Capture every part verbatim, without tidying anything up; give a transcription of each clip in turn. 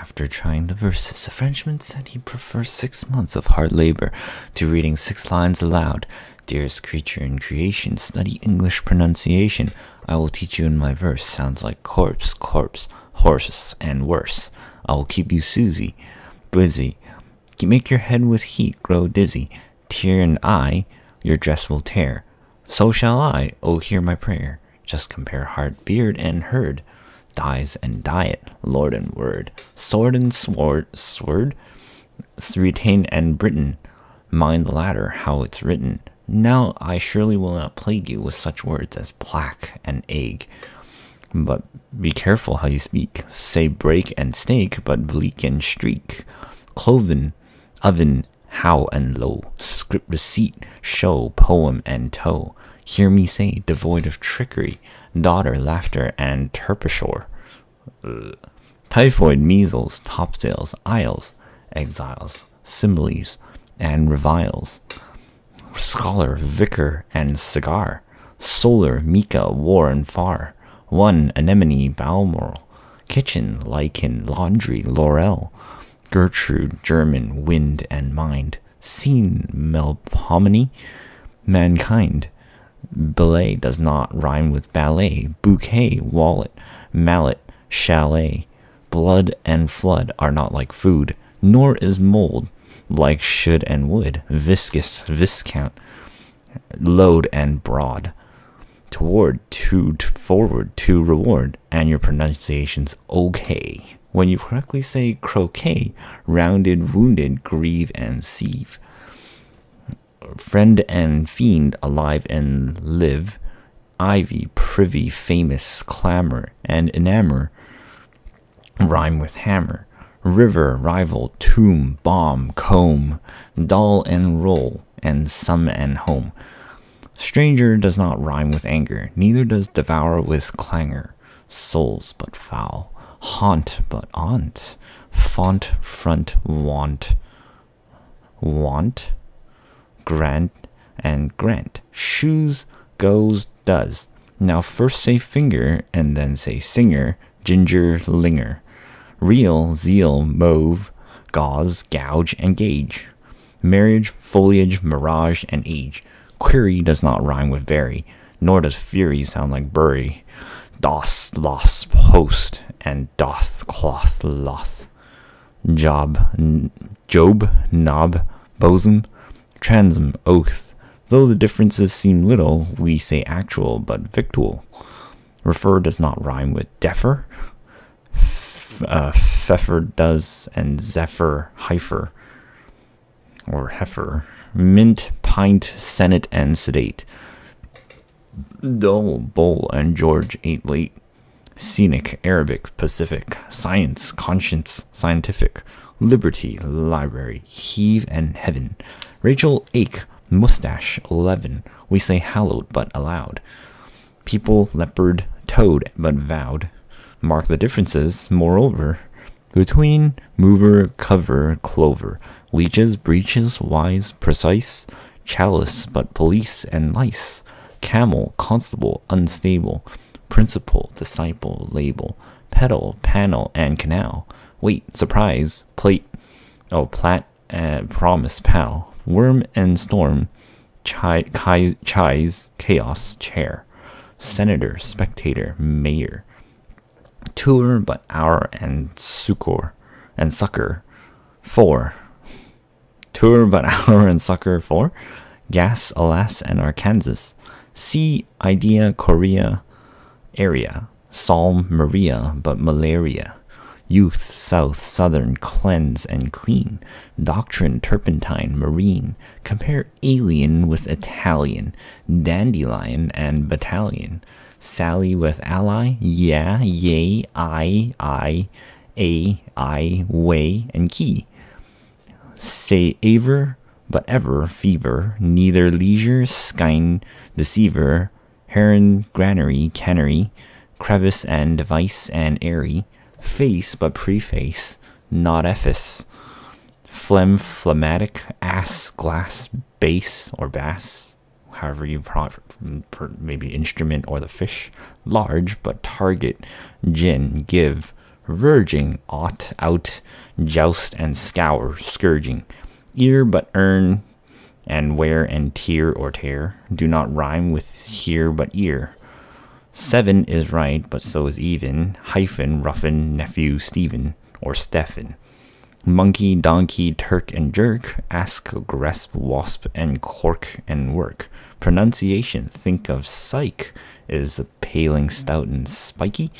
after trying the verses. A Frenchman said he prefers six months of hard labor to reading six lines aloud. Dearest creature in creation, study English pronunciation. I will teach you in my verse. Sounds like corpse, corpse, horses, and worse. I will keep you Susie, busy. Make your head with heat grow dizzy. Tear and eye, your dress will tear. So shall I, oh hear my prayer. Just compare heart, beard, and herd. Dies and diet, lord and word. Sword and sword, sword. Retain and Britain. Mind the latter, how it's written. Now I surely will not plague you with such words as plaque and egg. But be careful how you speak. Say break and snake, but bleak and streak. Cloven, oven, how and low. Script receipt, show, poem and toe. Hear me say, devoid of trickery. Daughter, laughter, and turpishore. Ugh. Typhoid, measles, topsails, isles, exiles, similes, and reviles. Scholar, vicar, and cigar. Solar, mica, war, and far. One, anemone, balmoral. Kitchen, lichen, laundry, laurel. Gertrude, German, wind, and mind. Scene, melpomene, mankind. Belay does not rhyme with ballet. Bouquet, wallet, mallet, chalet. Blood and flood are not like food, nor is mold like should and would. Viscous, viscount, load and broad. Toward, to, to forward, to reward, and your pronunciation's okay. When you correctly say croquet, rounded, wounded, grieve, and sieve. Friend and fiend, alive and live. Ivy, privy, famous, clamor, and enamor. Rhyme with hammer. River, rival, tomb, bomb, comb. Dull and roll, and sum and home. Stranger does not rhyme with anger, neither does devour with clangor. Souls but foul. Haunt but aunt. Font, front, want. Want, grant, and grant. Shoes, goes, does. Now first say finger, and then say singer, ginger, linger. Real, zeal, mauve, gauze, gouge, and gauge. Marriage, foliage, mirage, and age. Query does not rhyme with vary, nor does fury sound like bury. Doss, loss, host, and doth, cloth, loth. Job, n job, knob, bosom, transom, oath. Though the differences seem little, we say actual, but victual. Refer does not rhyme with defer. F uh, pfeffer does, and zephyr, heifer, or heifer. Mint, pint, senate, and sedate. Dull, bowl, and George ate late. Scenic, Arabic, Pacific. Science, conscience, scientific. Liberty, library. Heave and heaven. Rachel, ache. Mustache, eleven. We say hallowed but allowed. People, leopard, toad but vowed. Mark the differences, moreover. Between, mover, cover, clover. Leeches, breeches, wise, precise. Chalice but police and lice. Camel, constable, unstable. Principal, disciple, label. Pedal, panel, and canal. Wait, surprise, plate. Oh, plat, uh, promise, pal. Worm and storm. Chi, chi, chise, chaos, chair. Senator, spectator, mayor. Tour, but hour, and succor, and succor. Four. Tour, but hour, and succor, four. Gas, alas, and Arkansas. Sea, idea, Korea, area. Psalm, Maria, but malaria. Youth, south, southern, cleanse and clean. Doctrine, turpentine, marine. Compare alien with Italian. Dandelion and battalion. Sally with ally. Yeah, yay, I, I, a, I, way, and key. Say aver, but ever, fever. Neither leisure, skine, deceiver. Heron, granary, cannery. Crevice and device and airy. Face but preface, not effice. Phlegm, phlegmatic, ass, glass, bass or bass, however you proper, maybe instrument or the fish. Large but target, gin, give, verging, ought, out, joust and scour, scourging, ear but earn, and wear and tear or tear, do not rhyme with hear but ear. Seven is right, but so is even, hyphen, ruffin, nephew, Stephen, or Stephen. Monkey, donkey, Turk and jerk, ask, grasp, wasp and cork and work. Pronunciation, think of psych, is paling, stout and spiky.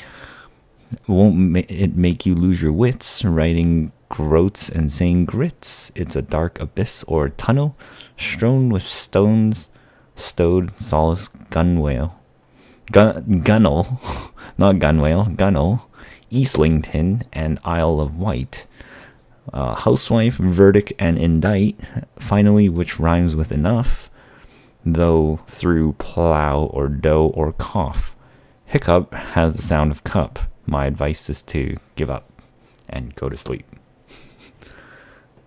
Won't ma it make you lose your wits, writing groats and saying grits. It's a dark abyss or tunnel, strewn with stones, stowed, solace, gunwale. Gun gunnel, not gunwale, gunnel, Eastlington and Isle of Wight. Uh, housewife, verdict and indict, finally, which rhymes with enough, though, through, plow or dough or cough. Hiccup has the sound of cup. My advice is to give up and go to sleep.